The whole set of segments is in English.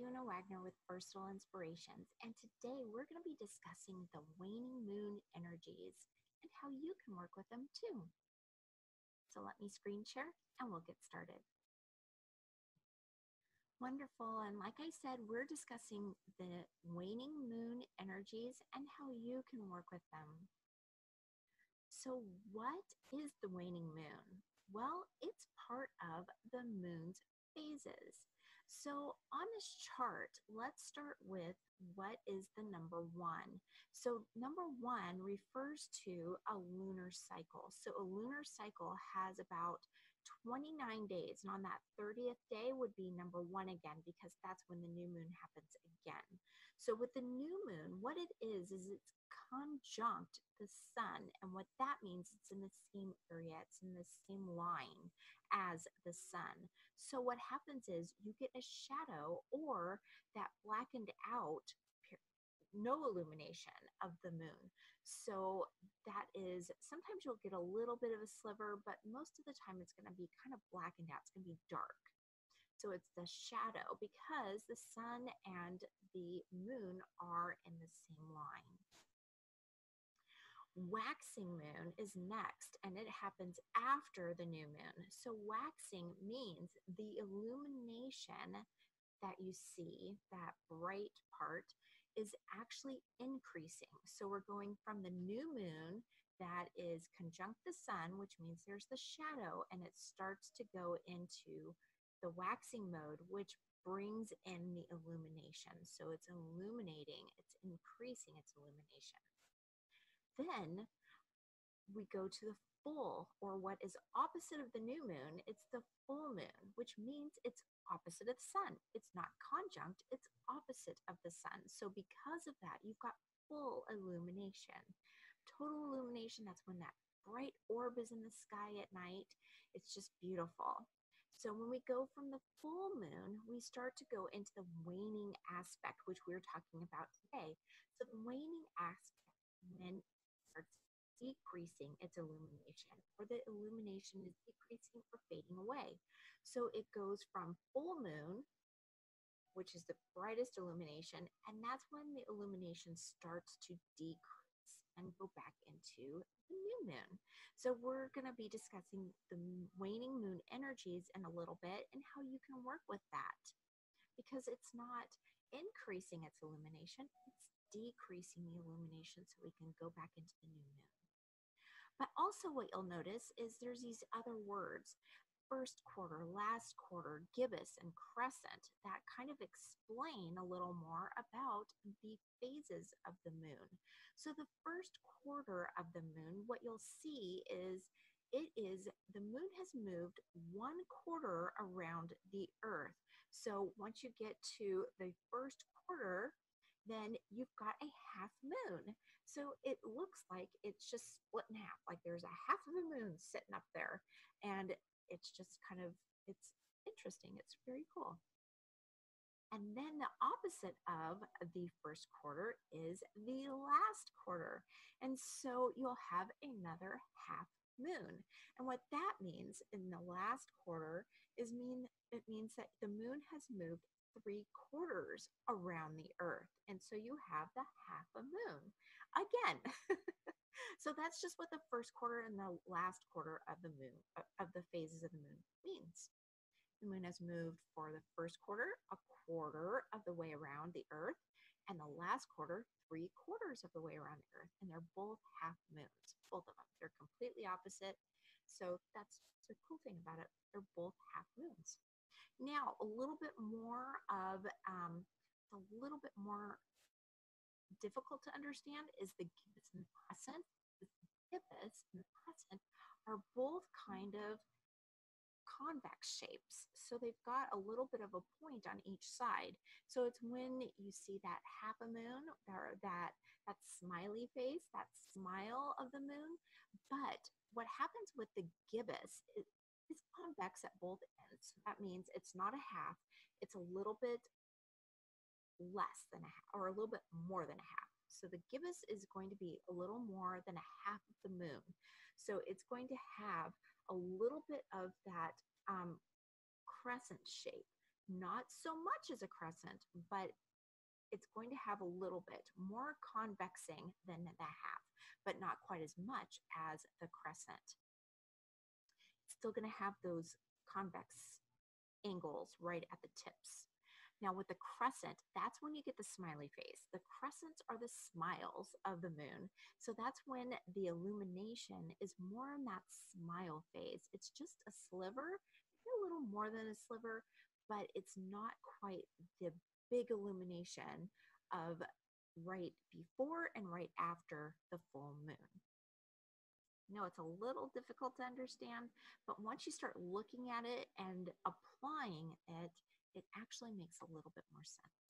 Fiona Wagner with Versatile Inspirations, and today we're going to be discussing the waning moon energies and how you can work with them too. So let me screen share and we'll get started. Wonderful, and like I said, we're discussing the waning moon energies and how you can work with them. So what is the waning moon? Well, it's part of the moon's phases. So on this chart, let's start with what is the number one. So number one refers to a lunar cycle. So a lunar cycle has about 29 days, and on that 30th day would be number one again, because that's when the new moon happens again. So with the new moon, what it is it's conjunct the sun, and what that means, it's in the same area, it's in the same line as the sun. So what happens is you get a shadow, or that blackened out, no illumination of the moon. So that is, sometimes you'll get a little bit of a sliver, but most of the time it's going to be kind of blackened out. It's going to be dark. So it's the shadow, because the sun and the moon are in the same line. Waxing moon is next, and it happens after the new moon. So waxing means the illumination that you see, that bright part, is actually increasing. So we're going from the new moon that is conjunct the sun, which means there's the shadow, and it starts to go into the waxing mode, which brings in the illumination. So it's illuminating, it's increasing its illumination. Then we go to the full, or what is opposite of the new moon. It's the full moon, which means it's opposite of the sun. It's not conjunct, it's opposite of the sun. So because of that, you've got full illumination. Total illumination, that's when that bright orb is in the sky at night. It's just beautiful. So when we go from the full moon, we start to go into the waning aspect, which we're talking about today. So the waning aspect then starts decreasing its illumination, or the illumination is decreasing or fading away. So it goes from full moon, which is the brightest illumination, and that's when the illumination starts to decrease and go back into the new moon. So we're going to be discussing the waning moon energies in a little bit and how you can work with that, because it's not increasing its illumination, it's decreasing the illumination so we can go back into the new moon. But also what you'll notice is there's these other words, first quarter, last quarter, gibbous, and crescent, that kind of explain a little more about the phases of the moon. So the first quarter of the moon, what you'll see is the moon has moved one quarter around the earth. So once you get to the first quarter, then you've got a half moon. So it looks like it's just split in half, like there's a half of a moon sitting up there. And it's just kind of, it's interesting. It's very cool. And then the opposite of the first quarter is the last quarter. And so you'll have another half moon. And what that means in the last quarter is it means that the moon has moved three quarters around the earth. And so you have the half a moon again. So that's just what the first quarter and the last quarter of the moon, of the phases of the moon, means. The moon has moved for the first quarter, a quarter of the way around the earth, and the last quarter, three quarters of the way around the earth. And they're both half moons, both of them. They're completely opposite. So that's the cool thing about it. They're both half moons. Now, a little bit more of, a little bit more difficult to understand is the gibbous and the crescent. The gibbous and the crescent are both kind of convex shapes. So they've got a little bit of a point on each side. So it's when you see that half a moon, or that smiley face, that smile of the moon. But what happens with the gibbous is convex at both ends. That means it's not a half, it's a little bit less than a half, or a little bit more than a half. So the gibbous is going to be a little more than a half of the moon. So it's going to have a little bit of that crescent shape, not so much as a crescent, but it's going to have a little bit more convexing than the half, but not quite as much as the crescent. It's still going to have those convex angles right at the tips. Now with the crescent, that's when you get the smiley face. The crescents are the smiles of the moon. So that's when the illumination is more in that smile phase. It's just a sliver, a little more than a sliver, but it's not quite the big illumination of right before and right after the full moon. No, it's a little difficult to understand, but once you start looking at it and applying it, it actually makes a little bit more sense.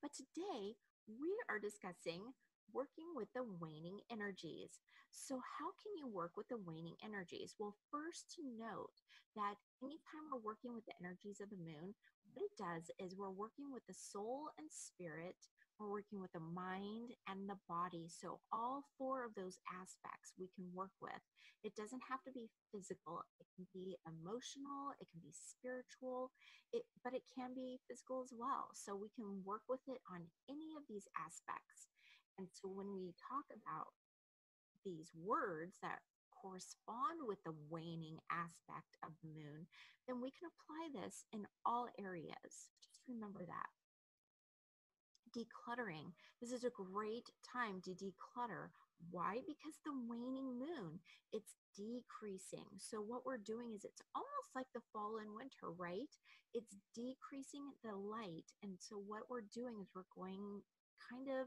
But today we are discussing working with the waning energies. So how can you work with the waning energies? Well, first to note that anytime we're working with the energies of the moon, what it does is we're working with the soul and spirit, we're working with the mind and the body. So all four of those aspects we can work with. It doesn't have to be physical. It can be emotional. It can be spiritual, but it can be physical as well. So we can work with it on any of these aspects. And so when we talk about these words that correspond with the waning aspect of the moon, then we can apply this in all areas. Just remember that. Decluttering. This is a great time to declutter. Why? Because the waning moon, it's decreasing. So what we're doing is it's almost like the fall and winter, right? It's decreasing the light. And so what we're doing is we're going kind of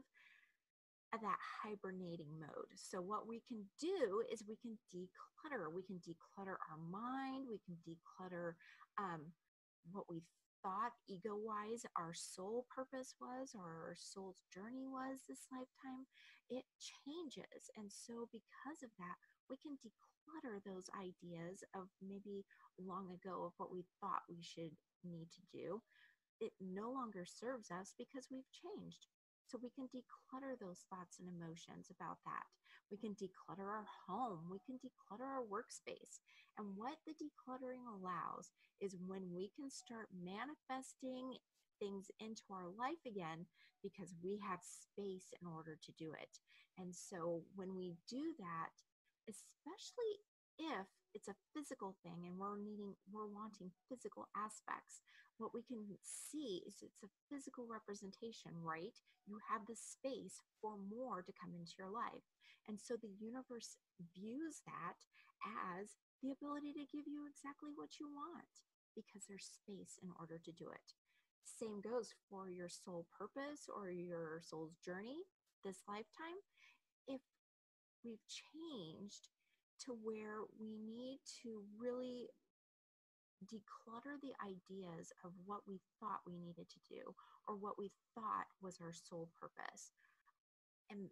at that hibernating mode. So what we can do is we can declutter. We can declutter our mind. We can declutter what we thought ego-wise our soul purpose was, or our soul's journey was this lifetime. It changes. And so because of that, we can declutter those ideas of maybe long ago of what we thought we should need to do. It no longer serves us because we've changed. So we can declutter those thoughts and emotions about that. We can declutter our home. We can declutter our workspace. And what the decluttering allows is when we can start manifesting things into our life again, because we have space in order to do it. And so when we do that, especially if it's a physical thing and we're wanting physical aspects, what we can see is it's a physical representation, right? You have the space for more to come into your life. And so the universe views that as the ability to give you exactly what you want because there's space in order to do it. Same goes for your soul purpose or your soul's journey this lifetime. If we've changed to where we need to really declutter the ideas of what we thought we needed to do or what we thought was our soul purpose and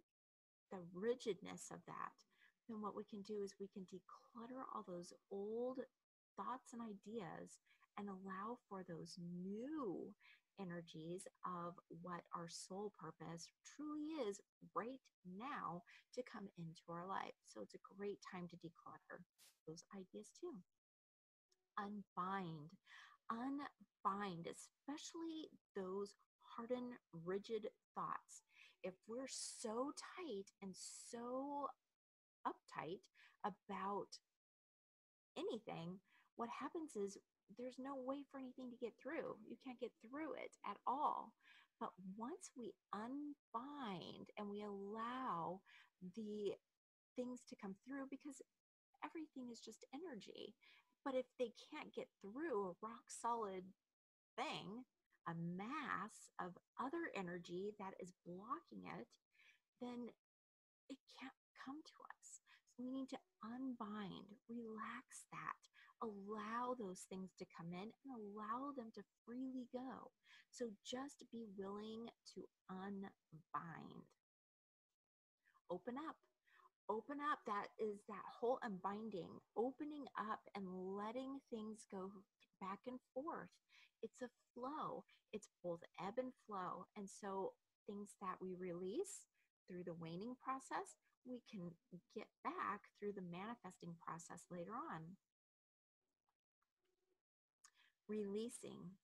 the rigidness of that, then what we can do is we can declutter all those old thoughts and ideas and allow for those new energies of what our soul purpose truly is right now to come into our life. So it's a great time to declutter those ideas too. Unbind. Unbind, especially those hardened, rigid thoughts. If we're so tight and so uptight about anything, what happens is there's no way for anything to get through. You can't get through it at all. But once we unbind and we allow the things to come through, because everything is just energy, but if they can't get through a rock solid thing, a mass of other energy that is blocking it, then it can't come to us. So we need to unbind, relax that, allow those things to come in and allow them to freely go. So just be willing to unbind. Open up. Open up. That is that whole unbinding, opening up and letting things go back and forth. It's a flow. It's both ebb and flow. And so things that we release through the waning process, we can get back through the manifesting process later on. Releasing.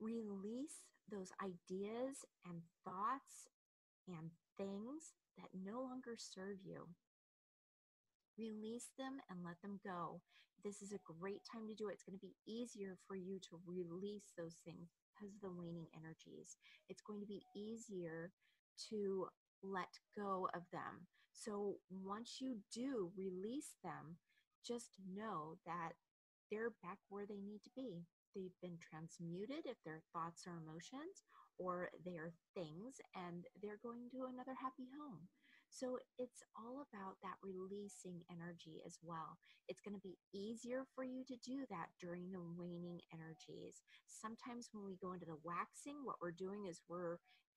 Release those ideas and thoughts and things that no longer serve you. Release them and let them go. This is a great time to do it. It's going to be easier for you to release those things because of the waning energies. It's going to be easier to let go of them. So once you do release them, just know that they're back where they need to be. They've been transmuted if they're thoughts or emotions, or they are things, and they're going to another happy home. So it's all about that releasing energy as well. It's going to be easier for you to do that during the waning energies. Sometimes when we go into the waxing, what we're doing is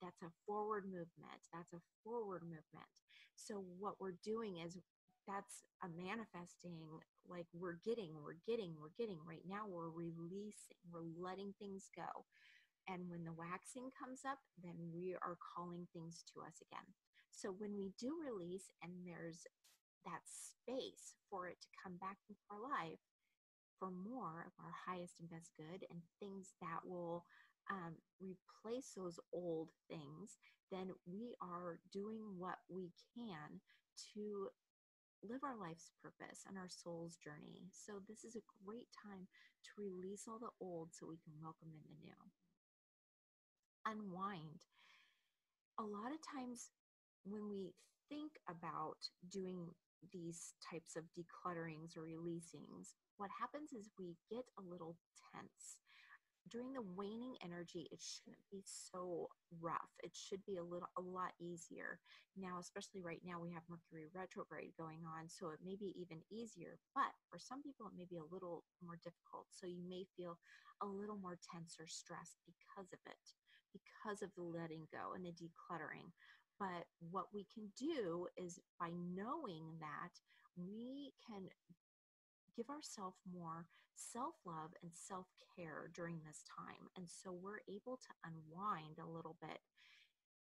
that's a forward movement. That's a forward movement. So what we're doing is that's a manifesting, like we're getting. Right now we're releasing, we're letting things go. And when the waxing comes up, then we are calling things to us again. So when we do release and there's that space for it to come back into our life for more of our highest and best good and things that will replace those old things, then we are doing what we can to live our life's purpose and our soul's journey. So this is a great time to release all the old so we can welcome in the new. Unwind. A lot of times when we think about doing these types of declutterings or releasings, what happens is we get a little tense. During the waning energy, it shouldn't be so rough. It should be a lot easier. Now, especially right now, we have Mercury retrograde going on, so it may be even easier. But for some people, it may be a little more difficult. So you may feel a little more tense or stressed because of it, because of the letting go and the decluttering. But what we can do is by knowing that we can give ourselves more self-love and self-care during this time. And so we're able to unwind a little bit.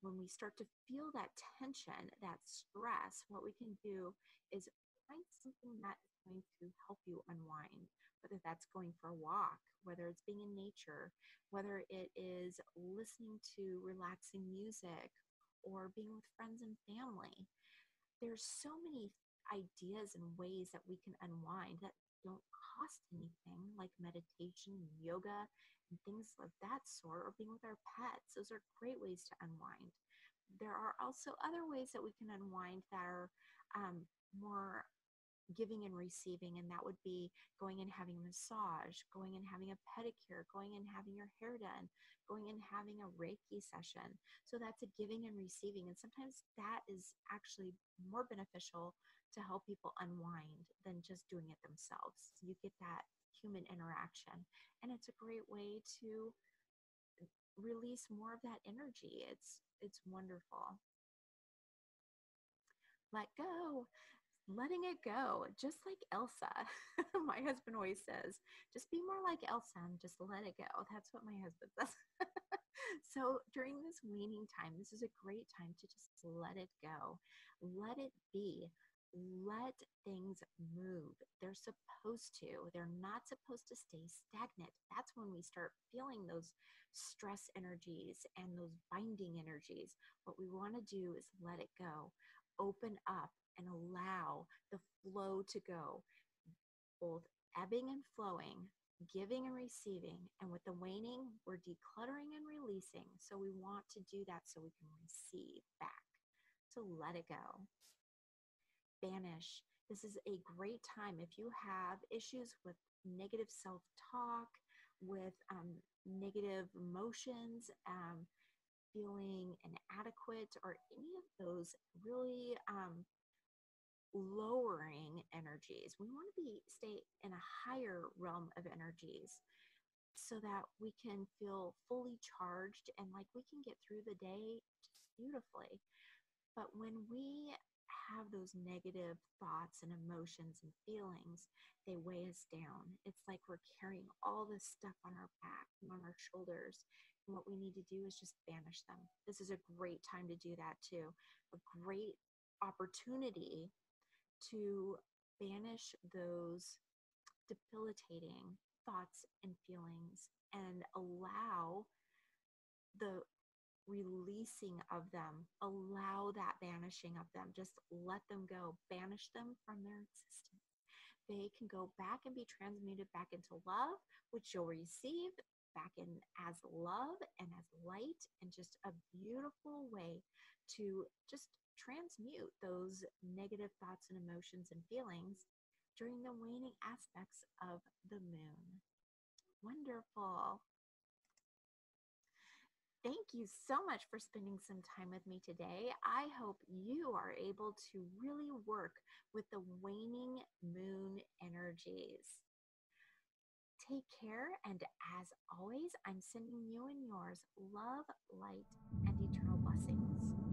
When we start to feel that tension, that stress, what we can do is find something that is going to help you unwind, whether that's going for a walk, whether it's being in nature, whether it is listening to relaxing music, or being with friends and family. There's so many ideas and ways that we can unwind that don't cost anything, like meditation, yoga, and things of that sort, or being with our pets. Those are great ways to unwind. There are also other ways that we can unwind that are more giving and receiving, and that would be going and having a massage, going and having a pedicure, going and having your hair done, going and having a Reiki session. So that's a giving and receiving, and sometimes that is actually more beneficial to help people unwind than just doing it themselves. You get that human interaction, and it's a great way to release more of that energy. It's wonderful. Let go. Letting it go, just like Elsa. My husband always says, just be more like Elsa and just let it go. That's what my husband says. So during this waning time, this is a great time to just let it go. Let it be. Let things move. They're supposed to. They're not supposed to stay stagnant. That's when we start feeling those stress energies and those binding energies. What we want to do is let it go. Open up and allow the flow to go, both ebbing and flowing, giving and receiving. And with the waning, we're decluttering and releasing. So we want to do that so we can receive back. So let it go. Banish. This is a great time if you have issues with negative self-talk, with negative emotions, feeling inadequate, or any of those really lowering energies. We want to stay in a higher realm of energies so that we can feel fully charged and like we can get through the day just beautifully. But when we have those negative thoughts and emotions and feelings, they weigh us down. It's like we're carrying all this stuff on our back and on our shoulders. And what we need to do is just banish them. This is a great time to do that too. A great opportunity to banish those debilitating thoughts and feelings and allow the releasing of them, allow that banishing of them, just let them go, banish them from their existence. They can go back and be transmuted back into love, which you'll receive back in as love and as light, and just a beautiful way to just transmute those negative thoughts and emotions and feelings during the waning aspects of the moon. Wonderful. Thank you so much for spending some time with me today. I hope you are able to really work with the waning moon energies. Take care, and as always, I'm sending you and yours love, light, and eternal blessings.